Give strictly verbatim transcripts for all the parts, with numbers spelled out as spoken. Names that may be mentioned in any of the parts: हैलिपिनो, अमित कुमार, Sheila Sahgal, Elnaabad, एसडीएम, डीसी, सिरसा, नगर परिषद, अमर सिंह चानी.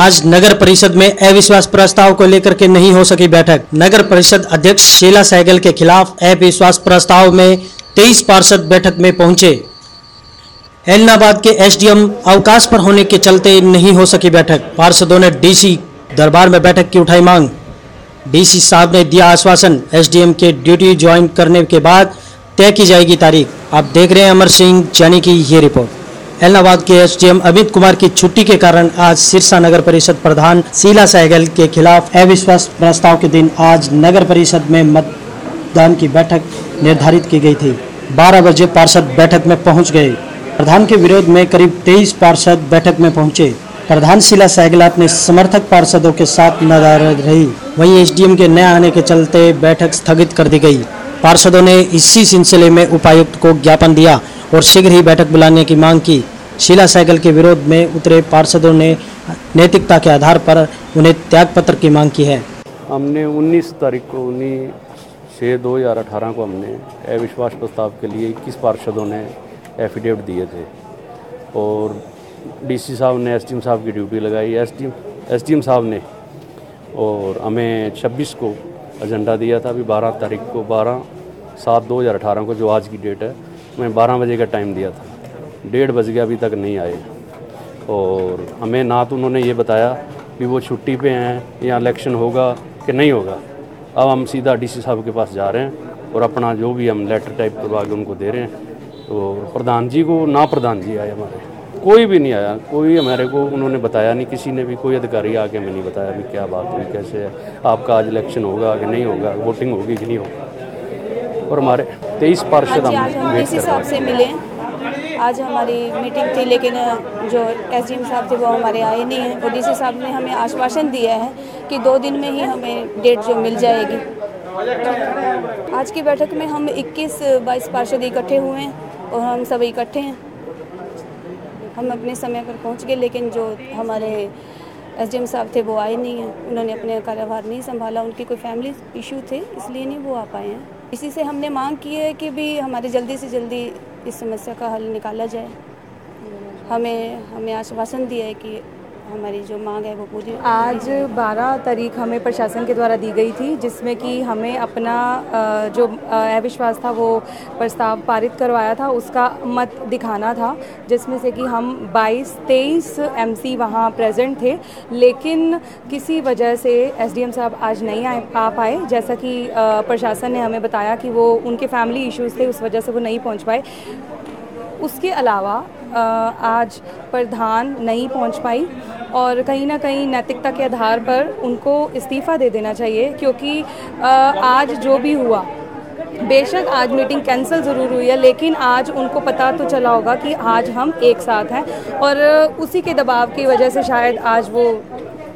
आज नगर परिषद में अविश्वास प्रस्ताव को लेकर के नहीं हो सकी बैठक। नगर परिषद अध्यक्ष शीला सहगल के खिलाफ अविश्वास प्रस्ताव में तेईस पार्षद बैठक में पहुंचे। एलनाबाद के एसडीएम अवकाश पर होने के चलते नहीं हो सकी बैठक। पार्षदों ने डीसी दरबार में बैठक की उठाई मांग। डीसी साहब ने दिया आश्वासन, एसडीएम के ड्यूटी ज्वाइन करने के बाद तय की जाएगी तारीख। आप देख रहे हैं अमर सिंह चानी की ये रिपोर्ट। एलनाबाद के एसडीएम अमित कुमार की छुट्टी के कारण आज सिरसा नगर परिषद प्रधान शीला सहगल के खिलाफ अविश्वास प्रस्ताव के दिन आज नगर परिषद में मतदान की बैठक निर्धारित की गई थी। बारह बजे पार्षद बैठक में पहुंच गए। प्रधान के विरोध में करीब तेईस पार्षद बैठक में पहुंचे। प्रधान शीला सहगल अपने समर्थक पार्षदों के साथ नाराज रही। वहीं एसडीएम के न आने के चलते बैठक स्थगित कर दी गयी। पार्षदों ने इसी सिलसिले में उपायुक्त को ज्ञापन दिया और शीघ्र ही बैठक बुलाने की मांग की। शीला सहगल के विरोध में उतरे पार्षदों ने नैतिकता के आधार पर उन्हें त्यागपत्र की मांग की है। हमने उन्नीस तारीख को उन्नीस छः दो हज़ार अठारह को हमने अविश्वास प्रस्ताव के लिए इक्कीस पार्षदों ने एफिडेविट दिए थे और डीसी साहब ने एसडीएम साहब की ड्यूटी लगाई। एसडीएम एसडीएम साहब ने और हमें छब्बीस को एजेंडा दिया था। अभी बारह तारीख को बारह सात दो हज़ार अठारह को जो आज की डेट है, मैं बारह बजे का टाइम दिया था। डेढ़ बज गया, अभी तक नहीं आए। और हमें ना तो उन्होंने ये बताया कि वो छुट्टी पे हैं या इलेक्शन होगा कि नहीं होगा। अब हम सीधा डीसी साहब के पास जा रहे हैं और अपना जो भी हम लेटर टाइप करवा के उनको दे रहे हैं। तो प्रधान जी को ना प्रधान जी आए, हमारे कोई भी नहीं आया। कोई हमारे को उन्होंने बताया नहीं, किसी ने भी, कोई अधिकारी आके हमें नहीं बताया भी क्या बात हुई, कैसे है आपका, आज इलेक्शन होगा कि नहीं होगा, वोटिंग होगी कि नहीं होगी। और हमारे तेईस पार्षद हम डीसी साहब से मिले। आज हमारी मीटिंग थी, लेकिन जो एसडीएम साहब थे वो हमारे आए नहीं हैं। और डीसी साहब ने हमें आश्वासन दिया है कि दो दिन में ही हमें डेट जो मिल जाएगी। आज की बैठक में हम इक्कीस बाईस पार्षद इकट्ठे हुए हैं और हम सब इकट्ठे हैं। हम अपने समय पर पहुंच गए, लेकिन जो हमारे एसडीएम साहब थे वो आए नहीं हैं। उन्होंने अपने कार्यभार नहीं संभाला, उनकी कोई फैमिली इशू थे, इसलिए नहीं वो आ पाए हैं। इसी से हमने मांग की है कि भी हमारे जल्दी से जल्दी इस समस्या का हल निकाला जाए। हमें हमें आश्वासन दिया है कि हमारी जो मांग है वो पूरी। आज बारह तारीख हमें प्रशासन के द्वारा दी गई थी, जिसमें कि हमें अपना जो अविश्वास था वो प्रस्ताव पारित करवाया था, उसका मत दिखाना था, जिसमें से कि हम बाईस तेईस एमसी वहाँ प्रेजेंट थे। लेकिन किसी वजह से एसडीएम साहब आज नहीं आए आ पाए। जैसा कि प्रशासन ने हमें बताया कि वो उनके फैमिली इश्यूज़ थे, उस वजह से वो नहीं पहुँच पाए। उसके अलावा आज प्रधान नहीं पहुंच पाई और कहीं ना कहीं नैतिकता के आधार पर उनको इस्तीफ़ा दे देना चाहिए, क्योंकि आज जो भी हुआ, बेशक आज मीटिंग कैंसिल ज़रूर हुई है, लेकिन आज उनको पता तो चला होगा कि आज हम एक साथ हैं। और उसी के दबाव की वजह से शायद आज वो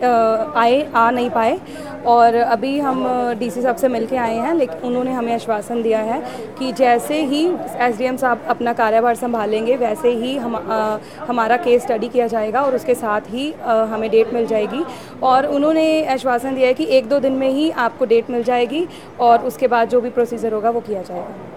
आए आ नहीं पाए। और अभी हम डीसी साहब से मिलके आए हैं, लेकिन उन्होंने हमें आश्वासन दिया है कि जैसे ही एसडीएम साहब अपना कार्यभार संभालेंगे, वैसे ही हम आ, हमारा केस स्टडी किया जाएगा और उसके साथ ही आ, हमें डेट मिल जाएगी। और उन्होंने आश्वासन दिया है कि एक दो दिन में ही आपको डेट मिल जाएगी और उसके बाद जो भी प्रोसीजर होगा वो किया जाएगा।